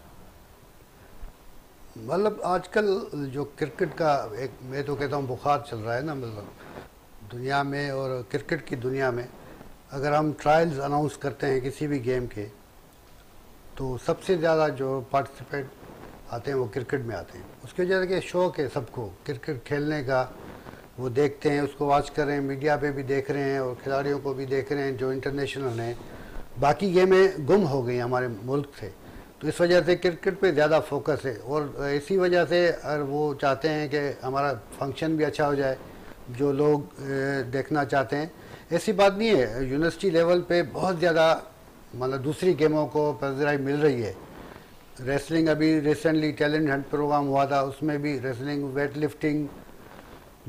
मतलब आजकल जो क्रिकेट का एक, मैं तो कहता हूँ बुखार चल रहा है ना, मतलब दुनिया में, और क्रिकेट की दुनिया में अगर हम ट्रायल्स अनाउंस करते हैं किसी भी गेम के तो सबसे ज़्यादा जो पार्टिसिपेट आते हैं वो क्रिकेट में आते हैं। उसके वजह से शौक़ है सबको क्रिकेट खेलने का, वो देखते हैं, उसको वॉच कर रहे हैं, मीडिया पे भी देख रहे हैं और खिलाड़ियों को भी देख रहे हैं जो इंटरनेशनल हैं। बाकी गेमें गुम हो गई हमारे मुल्क से, तो इस वजह से क्रिकेट पर ज़्यादा फोकस है। और इसी वजह से वो चाहते हैं कि हमारा फंक्शन भी अच्छा हो जाए, जो लोग देखना चाहते हैं। ऐसी बात नहीं है, यूनिवर्सिटी लेवल पे बहुत ज़्यादा मतलब दूसरी गेमों को प्रेशराइज मिल रही है, रेसलिंग अभी रिसेंटली टैलेंट हंट प्रोग्राम हुआ था, उसमें भी रेसलिंग, वेट लिफ्टिंग,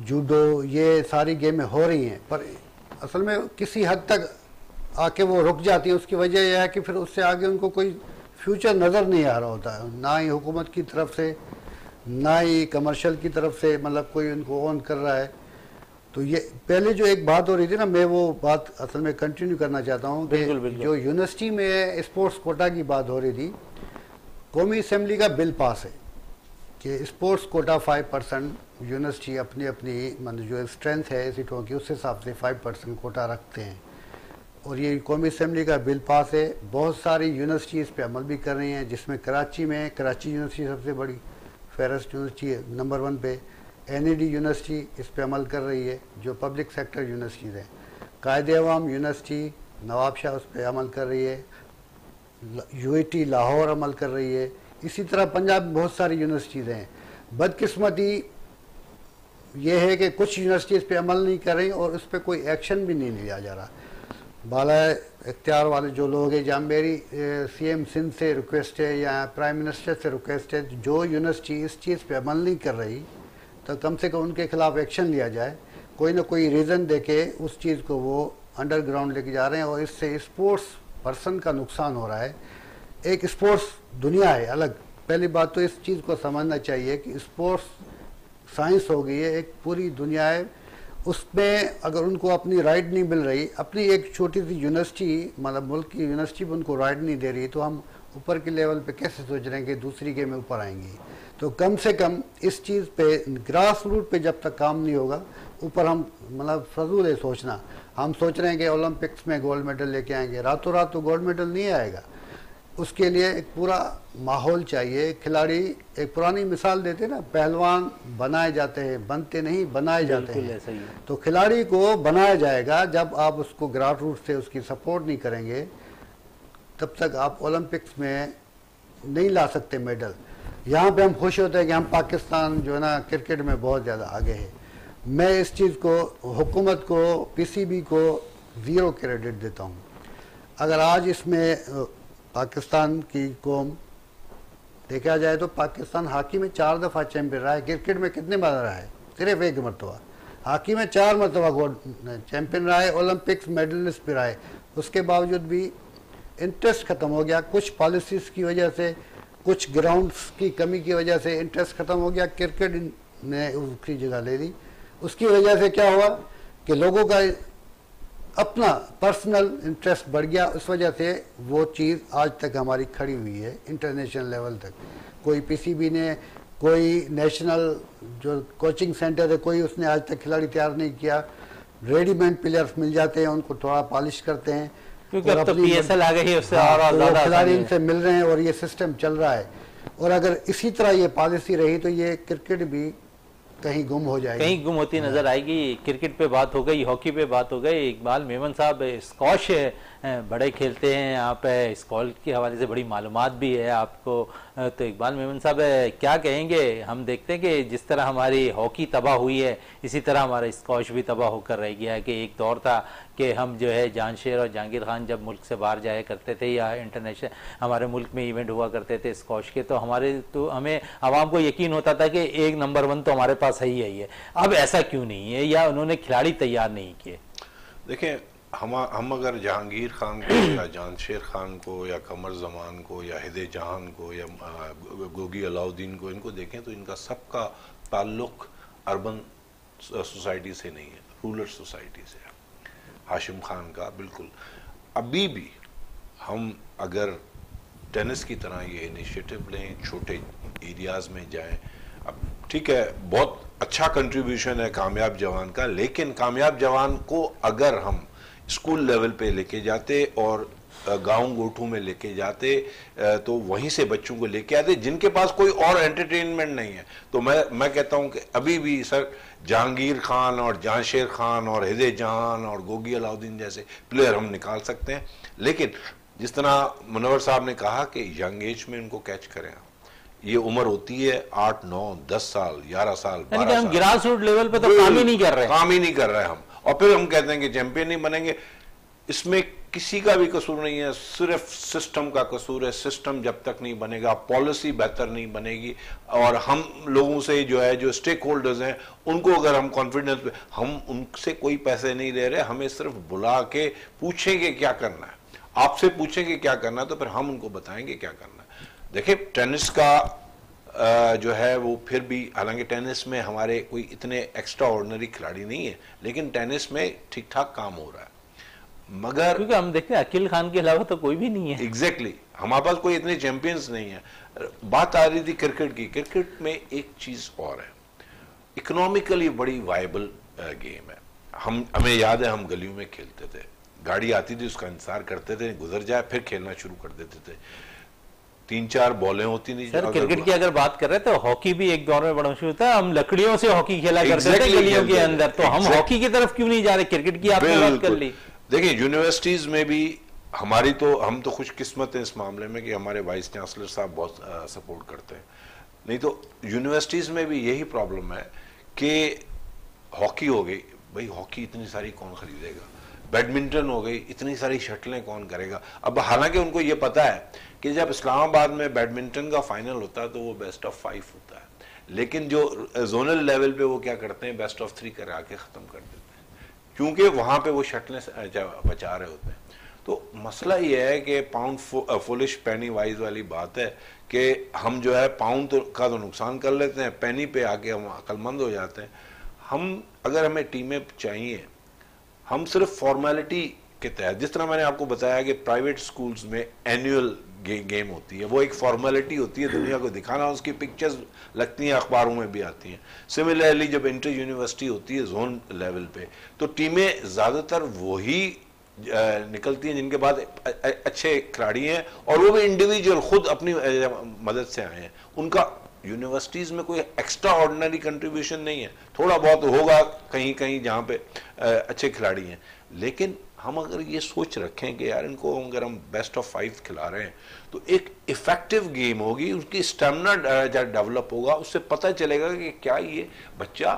जूडो, ये सारी गेमें हो रही हैं, पर असल में किसी हद तक आके वो रुक जाती हैं। उसकी वजह यह है कि फिर उससे आगे उनको कोई फ्यूचर नज़र नहीं आ रहा होता है, ना ही हुकूमत की तरफ से ना ही कमर्शल की तरफ से, मतलब कोई उनको ऑन कर रहा है। तो ये पहले जो एक बात हो रही थी ना, मैं वो बात असल में कंटिन्यू करना चाहता हूँ। जो यूनिवर्सिटी में स्पोर्ट्स कोटा की बात हो रही थी, कौमी असम्बली का बिल पास है कि स्पोर्ट्स कोटा 5% यूनिवर्सिटी अपनी अपनी मतलब जो स्ट्रेंथ है सीटों की उस हिसाब से 5% कोटा रखते हैं, और ये कौमी असम्बली का बिल पास है। बहुत सारी यूनिवर्सिटी इस पर अमल भी कर रही हैं, जिसमें कराची यूनिवर्सिटी सबसे बड़ी फेरस्ट यूनिवर्सिटी है, नंबर 1 पे। NAD यूनिवर्सिटी इस पर अमल कर रही है, जो पब्लिक सेक्टर यूनिवर्सिटीज़ हैं। कायदे अवाम यूनिवर्सिटी नवाब शाह उस पर अमल कर रही है, UAT लाहौर अमल कर रही है, इसी तरह पंजाब में बहुत सारी यूनिवर्सिटीज़ हैं। बदकिस्मती ये है कि कुछ यूनिवर्सिटी इस पर अमल नहीं कर रही और उस पर कोई एक्शन भी नहीं लिया जा रहा। बाला इख्तियार वाले जो लोग हैं, जहाँ मेरी CM सिंध से रिक्वेस्ट है या प्राइम मिनिस्टर से रिक्वेस्ट है, जो यूनिवर्सिटी इस चीज़ पर अमल नहीं कर रही तो कम से कम उनके खिलाफ एक्शन लिया जाए। कोई ना कोई रीज़न देके उस चीज़ को वो अंडरग्राउंड लेके जा रहे हैं और इससे स्पोर्ट्स पर्सन का नुकसान हो रहा है। एक स्पोर्ट्स दुनिया है अलग, पहली बात तो इस चीज़ को समझना चाहिए कि स्पोर्ट्स साइंस हो गई है, एक पूरी दुनिया है। उसमें अगर उनको अपनी राइट नहीं मिल रही, अपनी एक छोटी सी यूनिवर्सिटी मतलब मुल्क की यूनिवर्सिटी पर उनको राइट नहीं दे रही, तो हम ऊपर के लेवल पे कैसे सोच रहे हैं कि दूसरी गेम में ऊपर आएंगी। तो कम से कम इस चीज़ पे ग्रास रूट पे जब तक काम नहीं होगा, ऊपर हम मतलब फजूल है सोचना। हम सोच रहे हैं कि ओलंपिक्स में गोल्ड मेडल लेके आएंगे, रातों रात तो गोल्ड मेडल नहीं आएगा। उसके लिए एक पूरा माहौल चाहिए। खिलाड़ी, एक पुरानी मिसाल देते ना, पहलवान बनाए जाते हैं, बनते नहीं बनाए जाते हैं। तो खिलाड़ी को बनाया जाएगा, जब आप उसको ग्रास रूट से उसकी सपोर्ट नहीं करेंगे तब तक आप ओलंपिक्स में नहीं ला सकते मेडल। यहाँ पे हम खुश होते हैं कि हम पाकिस्तान जो है ना क्रिकेट में बहुत ज़्यादा आगे है। मैं इस चीज़ को हुकूमत को, PCB को 0 क्रेडिट देता हूँ। अगर आज इसमें पाकिस्तान की कौम देखा जाए तो पाकिस्तान हॉकी में 4 दफ़ा चैम्पियन रहा है, क्रिकेट में कितने बार रहा है? सिर्फ 1 मरतबा। हॉकी में 4 मरतबा गोल्ड चैम्पियन रहा है, ओलंपिक्स मेडलिस्ट भी रहा है। उसके बावजूद भी इंटरेस्ट ख़त्म हो गया, कुछ पॉलिसीज़ की वजह से, कुछ ग्राउंड्स की कमी की वजह से इंटरेस्ट ख़त्म हो गया। क्रिकेट ने उसकी जगह ले ली। उसकी वजह से क्या हुआ कि लोगों का अपना पर्सनल इंटरेस्ट बढ़ गया, उस वजह से वो चीज़ आज तक हमारी खड़ी हुई है इंटरनेशनल लेवल तक। कोई PCB ने, कोई नेशनल जो कोचिंग सेंटर है, कोई उसने आज तक खिलाड़ी तैयार नहीं किया। रेडीमेड प्लेयर्स मिल जाते हैं, उनको थोड़ा पॉलिश करते हैं, क्योंकि अब तो PSL आ गई है, उससे और ज़्यादा खिलाड़ी इनसे मिल रहे हैं और ये सिस्टम चल रहा है। और अगर इसी तरह ये पॉलिसी रही तो ये क्रिकेट भी कहीं गुम हो जाएगी, कहीं गुम होती नज़र आएगी। क्रिकेट पे बात हो गई, हॉकी पे बात हो गई। इकबाल मेमन साहब स्कॉश बड़े खेलते हैं, आप स्कॉल के हवाले से बड़ी मालूमात भी है आपको। तो इकबाल मेमन साहब क्या कहेंगे? हम देखते हैं कि जिस तरह हमारी हॉकी तबाह हुई है, इसी तरह हमारा स्कॉश भी तबाह होकर रह गया है। कि एक दौर था कि हम जो है जानशेर और जहांगीर खान जब मुल्क से बाहर जाया करते थे या इंटरनेशनल हमारे मुल्क में इवेंट हुआ करते थे स्कॉश के, तो हमें आवाम को यकीन होता था कि एक नंबर 1 तो हमारे पास है ही है। अब ऐसा क्यों नहीं है, या उन्होंने खिलाड़ी तैयार नहीं किए? देखें, हम अगर जहांगीर खान को या जानशेर खान को या कमर जमान को या हिदे जहान को या गोगी अलाउद्दीन को इनको देखें तो इनका सबका ताल्लुक अर्बन सोसाइटी से नहीं है, रूरल सोसाइटी से। हाशिम खान का बिल्कुल अभी भी हम अगर टेनिस की तरह ये इनिशिएटिव लें, छोटे एरियाज़ में जाएं। अब ठीक है, बहुत अच्छा कंट्रीब्यूशन है कामयाब जवान का, लेकिन कामयाब जवान को अगर हम स्कूल लेवल पे लेके जाते और गांव गोठों में लेके जाते तो वहीं से बच्चों को लेके आते जिनके पास कोई और एंटरटेनमेंट नहीं है। तो मैं कहता हूं कि अभी भी सर जहांगीर खान और जानशेर खान और हिदे जहान और गोगी अलाउद्दीन जैसे प्लेयर हम निकाल सकते हैं, लेकिन जिस तरह मुनव्वर साहब ने कहा कि यंग एज में उनको कैच करें। ये उम्र होती है 8, 9, 10 साल, 11 साल, 12 साल। हम ग्रास रूट लेवल पर तो काम ही नहीं कर रहे हम, और फिर हम कहते हैं कि चैंपियन नहीं बनेंगे। इसमें किसी का भी कसूर नहीं है, सिर्फ सिस्टम का कसूर है। सिस्टम जब तक नहीं बनेगा, पॉलिसी बेहतर नहीं बनेगी, और हम लोगों से जो है जो स्टेक होल्डर्स हैं उनको अगर हम कॉन्फिडेंस, हम उनसे कोई पैसे नहीं ले रहे, हमें सिर्फ बुला के पूछेंगे क्या करना है, आपसे पूछेंगे क्या करना है, तो फिर हम उनको बताएंगे क्या करना है। देखिए टेनिस का जो है वो फिर भी, हालांकि टेनिस में हमारे कोई इतने एक्स्ट्रा ऑर्डिनरी खिलाड़ी नहीं है, लेकिन टेनिस में ठीक ठाक काम हो रहा है, मगर क्योंकि हम देखते हैं अखिल खान के अलावा तो कोई भी नहीं है। एग्जैक्टली हमारे पास कोई इतने चैंपियंस नहीं है। बात आ रही थी क्रिकेट की, क्रिकेट में एक चीज और है, इकोनॉमिकली बड़ी वायबल गेम है। हमें याद है हम गलियों में खेलते थे, गाड़ी आती थी उसका इंतजार करते थे, गुजर जाए फिर खेलना शुरू कर देते थे, 3-4 बॉलें होती नहीं। सर क्रिकेट की अगर बात कर रहे हैं तो हॉकी भी एक दौर में बड़ा मशहूर था, हम लकड़ियों से हॉकी खेला करते थे गलियों के अंदर, तो हम हॉकी की तरफ क्यों नहीं जा रहे, क्रिकेट की आपने बात कर ली। देखिए यूनिवर्सिटीज़ में भी हमारी, तो हम तो खुशकिस्मत हैं इस मामले में कि हमारे वाइस चांसलर साहब बहुत सपोर्ट करते हैं, नहीं तो यूनिवर्सिटीज़ में भी यही प्रॉब्लम है कि हॉकी हो गई, भाई हॉकी इतनी सारी कौन खरीदेगा, बैडमिंटन हो गई, इतनी सारी शटलें कौन करेगा। अब हालांकि उनको ये पता है कि जब इस्लामाबाद में बैडमिंटन का फाइनल होता है तो वो बेस्ट ऑफ 5 होता है, लेकिन जो जोनल लेवल पे वो क्या करते हैं बेस्ट ऑफ 3 करा के ख़त्म कर देते हैं, क्योंकि वहाँ पे वो शटलें बचा रहे होते हैं। तो मसला ये है कि पाउंड फुलिश पेनी वाइज वाली बात है कि हम जो है पाउंड का तो नुकसान कर लेते हैं, पेनी पे आके हम अक्लमंद हो जाते हैं। हम अगर हमें टीमें चाहिए, हम सिर्फ फॉर्मेलिटी के तहत, जिस तरह मैंने आपको बताया कि प्राइवेट स्कूल्स में एनुअल गेम होती है, वो एक फॉर्मेलिटी होती है, दुनिया को दिखाना, उसकी पिक्चर्स लगती हैं, अखबारों में भी आती हैं। सिमिलरली जब इंटर यूनिवर्सिटी होती है जोन लेवल पे, तो टीमें ज़्यादातर वही निकलती हैं जिनके पास अच्छे खिलाड़ी हैं, और वो भी इंडिविजुअल खुद अपनी मदद से आए हैं। उनका यूनिवर्सिटीज़ में कोई एक्स्ट्रा ऑर्डिनरी कंट्रीब्यूशन नहीं है, थोड़ा बहुत होगा कहीं कहीं जहाँ पे अच्छे खिलाड़ी हैं, लेकिन हम अगर ये सोच रखें कि यार इनको अगर हम बेस्ट ऑफ 5 खिला रहे हैं तो एक इफ़ेक्टिव गेम होगी, उसकी स्टेमिना डेवलप होगा, उससे पता चलेगा कि क्या ये बच्चा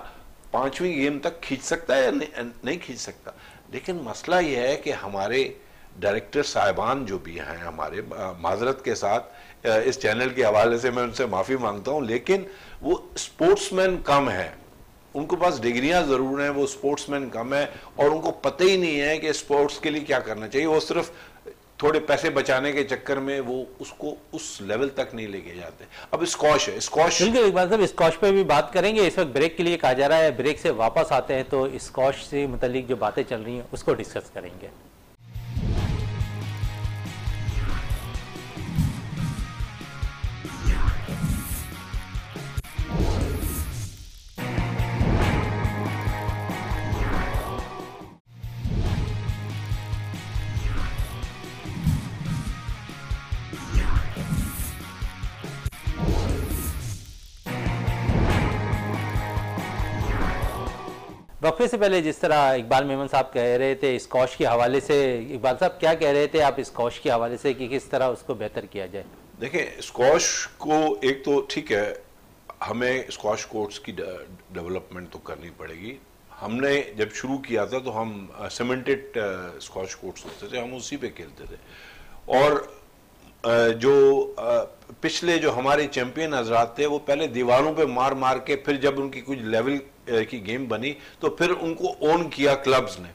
5वीं गेम तक खींच सकता है या नहीं खींच सकता। लेकिन मसला ये है कि हमारे डायरेक्टर साहिबान जो भी हैं हमारे, माजरत के साथ इस चैनल के हवाले से मैं उनसे माफ़ी मांगता हूं, लेकिन वो स्पोर्ट्समैन कम है, उनके पास डिग्रियां ज़रूर हैं, वो स्पोर्ट्समैन कम है, और उनको पता ही नहीं है कि स्पोर्ट्स के लिए क्या करना चाहिए। वो सिर्फ थोड़े पैसे बचाने के चक्कर में वो उसको उस लेवल तक नहीं लेके जाते। अब स्कॉश है, स्कॉश बिल्कुल, स्कॉश पे भी बात करेंगे, इस वक्त ब्रेक के लिए कहा जा रहा है, ब्रेक से वापस आते हैं तो स्कॉश से मुतल्लिक जो बातें चल रही हैं उसको डिस्कस करेंगे। वक्फे से पहले जिस तरह इकबाल मेमन साहब कह रहे थे स्कॉश के हवाले से, इकबाल साहब क्या कह रहे थे आप स्कॉश के हवाले से कि किस तरह उसको बेहतर किया जाए? देखें स्कॉश को, एक तो ठीक है हमें स्कॉश कोर्ट्स की डेवलपमेंट तो करनी पड़ेगी। हमने जब शुरू किया था तो हम सीमेंटेड स्कॉश कोर्ट्स होते थे, हम उसी पे खेलते थे, और जो पिछले जो हमारे चैम्पियन हजरात थे वो पहले दीवारों पे मार मार के, फिर जब उनकी कुछ लेवल की गेम बनी तो फिर उनको ओन किया क्लब्स ने,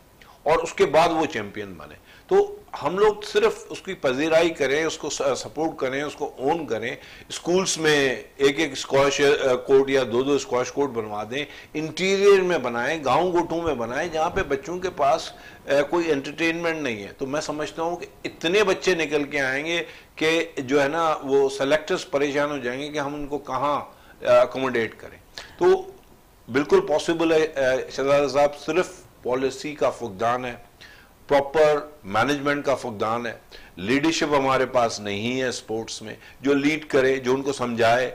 और उसके बाद वो चैंपियन बने। तो हम लोग सिर्फ उसकी पजीराई करें, उसको सपोर्ट करें, उसको ओन करें। स्कूल्स में 1-1 स्कॉश कोर्ट या 2-2 स्कॉश कोर्ट बनवा दें, इंटीरियर में बनाएं, गांव गोठों में बनाएं, जहां पे बच्चों के पास कोई एंटरटेनमेंट नहीं है। तो मैं समझता हूं कि इतने बच्चे निकल के आएंगे कि जो है ना वो सेलेक्टर्स परेशान हो जाएंगे कि हम उनको कहाँ अकोमोडेट करें। तो बिल्कुल पॉसिबल है शहजादा साहब, सिर्फ पॉलिसी का फुकदान है, प्रॉपर मैनेजमेंट का फुकदान है, लीडरशिप हमारे पास नहीं है स्पोर्ट्स में, जो लीड करे, जो उनको समझाए।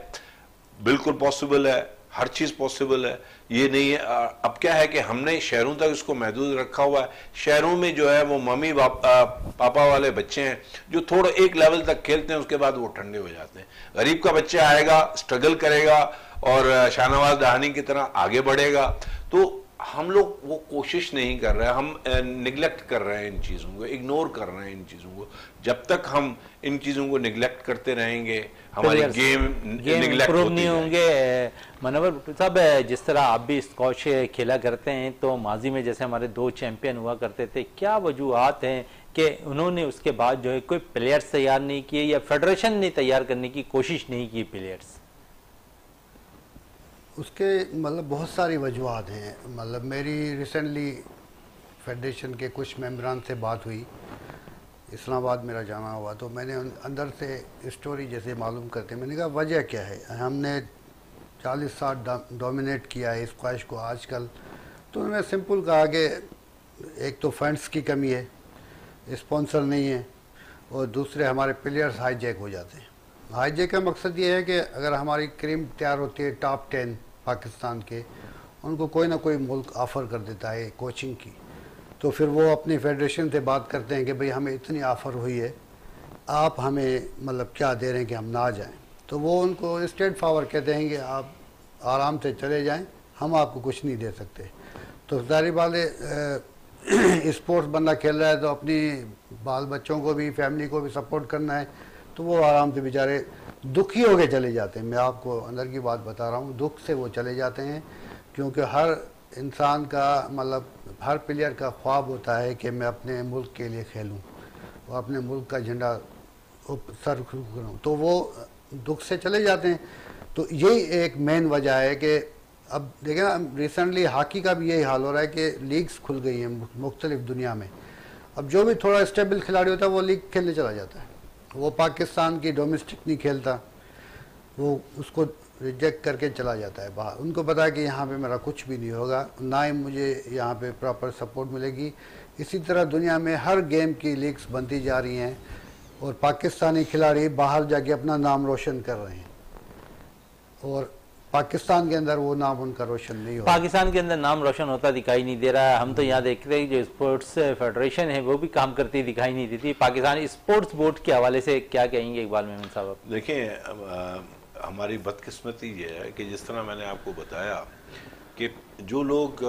बिल्कुल पॉसिबल है, हर चीज़ पॉसिबल है, ये नहीं है। अब क्या है कि हमने शहरों तक इसको महदूद रखा हुआ है। शहरों में जो है वो मम्मी पापा वाले बच्चे हैं जो थोड़ा एक लेवल तक खेलते हैं, उसके बाद वो ठंडे हो जाते हैं। गरीब का बच्चा आएगा, स्ट्रगल करेगा और शाहनवाज डहानी की तरह आगे बढ़ेगा। तो हम लोग वो कोशिश नहीं कर रहे हैं, हम निगलेक्ट कर रहे हैं इन चीज़ों को, इग्नोर कर रहे हैं इन चीज़ों को। जब तक हम इन चीज़ों को निगलेक्ट करते रहेंगे हमारे गेम निगलेक्ट नहीं होंगे। मनोवर साहब, जिस तरह आप भी स्कॉश खेला करते हैं तो माजी में जैसे हमारे दो चैम्पियन हुआ करते थे, क्या वजूहत हैं कि उन्होंने उसके बाद जो है कोई प्लेयर्स तैयार नहीं किए या फेडरेशन ने तैयार करने की कोशिश नहीं की प्लेयर्स? उसके मतलब बहुत सारी वजूहत हैं। मतलब मेरी रिसेंटली फेडरेशन के कुछ मेम्बरान से बात हुई, इस्लामाबाद मेरा जाना हुआ, तो मैंने अंदर से स्टोरी जैसे मालूम करते, मैंने कहा वजह क्या है, हमने 40 साल डोमिनेट किया है स्क्वाश को आजकल। तो उन्होंने सिंपल कहा कि एक तो फंड्स की कमी है, स्पॉन्सर नहीं है, और दूसरे हमारे प्लेयर्स हाईजैक हो जाते हैं। हाईजैक का मकसद ये है कि अगर हमारी क्रीम तैयार होती है टॉप 10 पाकिस्तान के, उनको कोई ना कोई मुल्क ऑफ़र कर देता है कोचिंग की, तो फिर वो अपनी फेडरेशन से बात करते हैं कि भाई हमें इतनी ऑफ़र हुई है, आप हमें मतलब क्या दे रहे हैं कि हम ना जाएं। तो वो उनको स्ट्रेट फॉरवर्ड कहते हैं कि आप आराम से चले जाएं, हम आपको कुछ नहीं दे सकते। तो जाहिर बात है, स्पोर्ट्स बंदा खेल रहा है तो अपनी बाल बच्चों को भी, फैमिली को भी सपोर्ट करना है, तो वो आराम से बेचारे दुखी होके चले जाते हैं। मैं आपको अंदर की बात बता रहा हूँ, दुख से वो चले जाते हैं, क्योंकि हर इंसान का मतलब हर प्लेयर का ख्वाब होता है कि मैं अपने मुल्क के लिए खेलूँ और अपने मुल्क का झंडा सर करूँ, तो वो दुख से चले जाते हैं। तो यही एक मेन वजह है कि अब देखें ना, रिसेंटली हॉकी का भी यही हाल हो रहा है कि लीग्स खुल गई हैं मुख्तलिफ दुनिया में। अब जो भी थोड़ा स्टेबल खिलाड़ी होता है वो लीग खेलने चला जाता है, वो पाकिस्तान की डोमेस्टिक नहीं खेलता, वो उसको रिजेक्ट करके चला जाता है बाहर। उनको पता है कि यहाँ पे मेरा कुछ भी नहीं होगा, ना ही मुझे यहाँ पे प्रॉपर सपोर्ट मिलेगी। इसी तरह दुनिया में हर गेम की लीग्स बनती जा रही हैं और पाकिस्तानी खिलाड़ी बाहर जाके अपना नाम रोशन कर रहे हैं और पाकिस्तान के अंदर वो नाम उनका रोशन नहीं हो, पाकिस्तान के अंदर नाम रोशन होता दिखाई नहीं दे रहा है। हम तो यहाँ देखते हैं जो स्पोर्ट्स फेडरेशन है वो भी काम करती दिखाई नहीं देती। पाकिस्तान स्पोर्ट्स बोर्ड के हवाले से क्या कहेंगे इकबाल मेमन साहब? देखें, हमारी बदकिस्मती ये है कि जिस तरह मैंने आपको बताया कि जो लोग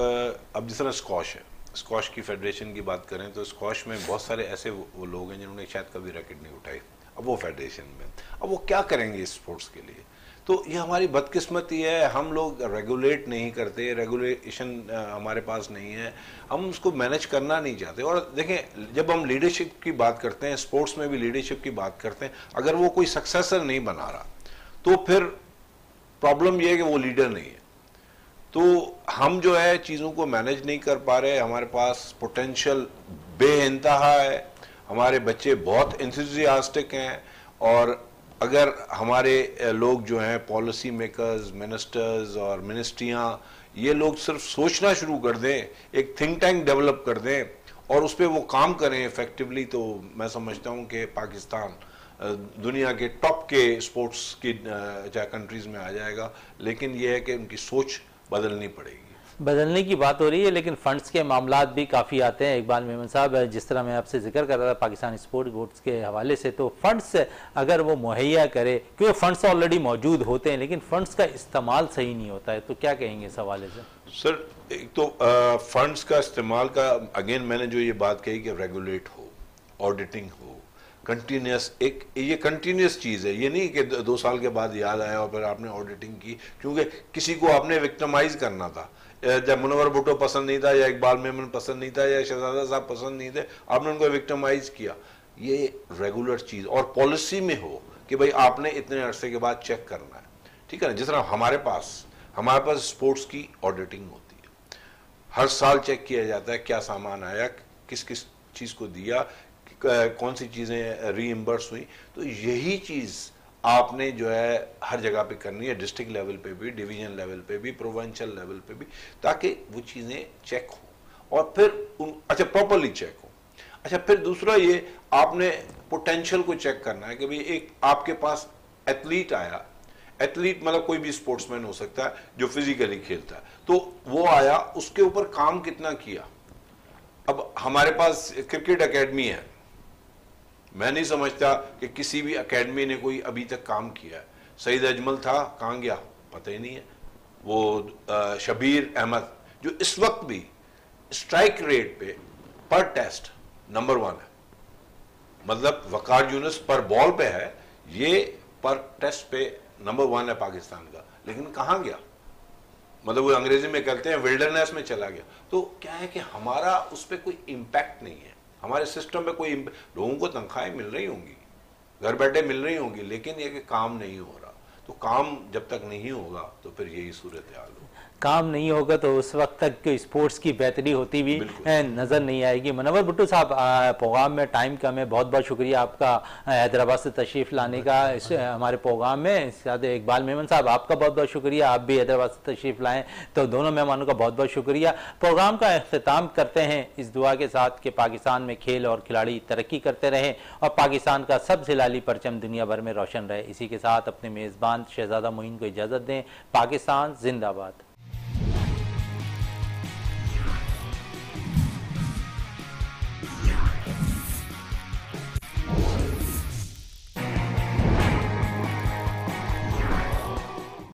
अब जिस तरह स्कॉश है, स्कॉश की फेडरेशन की बात करें तो स्कॉश में बहुत सारे ऐसे वो लोग हैं जिन्होंने शायद कभी रैकेट नहीं उठाई, अब वो फेडरेशन में, अब वो क्या करेंगे स्पोर्ट्स के लिए? तो ये हमारी बदकिस्मती है, हम लोग रेगुलेट नहीं करते, रेगुलेशन हमारे पास नहीं है, हम उसको मैनेज करना नहीं चाहते। और देखें, जब हम लीडरशिप की बात करते हैं, स्पोर्ट्स में भी लीडरशिप की बात करते हैं, अगर वो कोई सक्सेसर नहीं बना रहा तो फिर प्रॉब्लम ये है कि वो लीडर नहीं है। तो हम जो है चीज़ों को मैनेज नहीं कर पा रहे, हमारे पास पोटेंशल बेइंतहा है, हमारे बच्चे बहुत एंथुजियास्टिक हैं, और अगर हमारे लोग जो हैं पॉलिसी मेकर्स, मिनिस्टर्स और मिनिस्ट्रियाँ, ये लोग सिर्फ सोचना शुरू कर दें, एक थिंक टैंक डेवलप कर दें और उस पर वो काम करें इफेक्टिवली, तो मैं समझता हूँ कि पाकिस्तान दुनिया के टॉप के स्पोर्ट्स की चाहे कंट्रीज़ में आ जाएगा। लेकिन ये है कि उनकी सोच बदलनी पड़ेगी। बदलने की बात हो रही है लेकिन फंड्स के मामलात भी काफ़ी आते हैं। इकबाल मेमन साहब, जिस तरह मैं आपसे जिक्र कर रहा था पाकिस्तान स्पोर्ट्स बोर्ड्स के हवाले से, तो फंड्स अगर वो मुहैया करे, क्योंकि फंड्स ऑलरेडी मौजूद होते हैं लेकिन फंड्स का इस्तेमाल सही नहीं होता है, तो क्या कहेंगे इस हवाले से? सर, एक तो फंड्स का इस्तेमाल का अगेन मैंने जो ये बात कही कि रेगुलेट हो, ऑडिटिंग हो, कंटिन्यूस, एक ये कंटिन्यूस चीज़ है, ये नहीं कि 2 साल के बाद याद आया और फिर आपने ऑडिटिंग की, क्योंकि किसी को आपने विक्टिमाइज करना था। जब मुनव्वर भुट्टो पसंद नहीं था या इकबाल मेमन पसंद नहीं था या शहजादा साहब पसंद नहीं थे, आपने उनको विक्टिमाइज किया। ये रेगुलर चीज़ और पॉलिसी में हो कि भाई आपने इतने अरसे के बाद चेक करना है, ठीक है ना? जिस तरह हमारे पास स्पोर्ट्स की ऑडिटिंग होती है, हर साल चेक किया जाता है क्या सामान आया, किस किस चीज़ को दिया, कौन सी चीज़ें रीइंबर्स हुई। तो यही चीज़ आपने जो है हर जगह पे करनी है, डिस्ट्रिक्ट लेवल पे भी, डिवीज़न लेवल पे भी, प्रोविंशियल लेवल पे भी, ताकि वो चीज़ें चेक हों और फिर अच्छा प्रॉपरली चेक हो। अच्छा, फिर दूसरा ये आपने पोटेंशियल को चेक करना है कि भाई एक आपके पास एथलीट आया, एथलीट मतलब कोई भी स्पोर्ट्समैन हो सकता है जो फिजिकली खेलता है, तो वो आया, उसके ऊपर काम कितना किया। अब हमारे पास क्रिकेट अकेडमी है, मैं नहीं समझता कि किसी भी एकेडमी ने कोई अभी तक काम किया है। सईद अजमल था, कहाँ गया पता ही नहीं है। वो शबीर अहमद, जो इस वक्त भी स्ट्राइक रेट पे पर टेस्ट नंबर 1 है। मतलब वकार यूनिस पर बॉल पे है, ये पर टेस्ट पे नंबर 1 है पाकिस्तान का, लेकिन कहाँ गया, मतलब वो अंग्रेजी में कहते हैं विल्डरनेस में चला गया। तो क्या है कि हमारा उस पर कोई इम्पैक्ट नहीं है, हमारे सिस्टम में कोई, लोगों को तनख्वाहें मिल रही होंगी, घर बैठे मिल रही होंगी, लेकिन ये कि काम नहीं हो रहा। तो काम जब तक नहीं होगा तो फिर यही सूरत हाल होगी। काम नहीं होगा तो उस वक्त तक स्पोर्ट्स की बेहतरी होती भी नज़र नहीं आएगी। मुनव्वर भुट्टो साहब, प्रोग्राम में टाइम कम है, बहुत बहुत शुक्रिया आपका हैदराबाद से तशरीफ़ लाने का हमारे प्रोग्राम में। साथ इकबाल मेमन साहब, आपका बहुत बहुत शुक्रिया, आप भी हैदराबाद से तशरीफ़ लाएँ। तो दोनों मेहमानों का बहुत बहुत शुक्रिया। प्रोग्राम का अख्ताम करते हैं इस दुआ के साथ कि पाकिस्तान में खेल और खिलाड़ी तरक्की करते रहें और पाकिस्तान का सब हिलाली परचम दुनिया भर में रोशन रहे। इसी के साथ अपने मेज़बान शहजादा मोइन को इजाज़त दें। पाकिस्तान जिंदाबाद।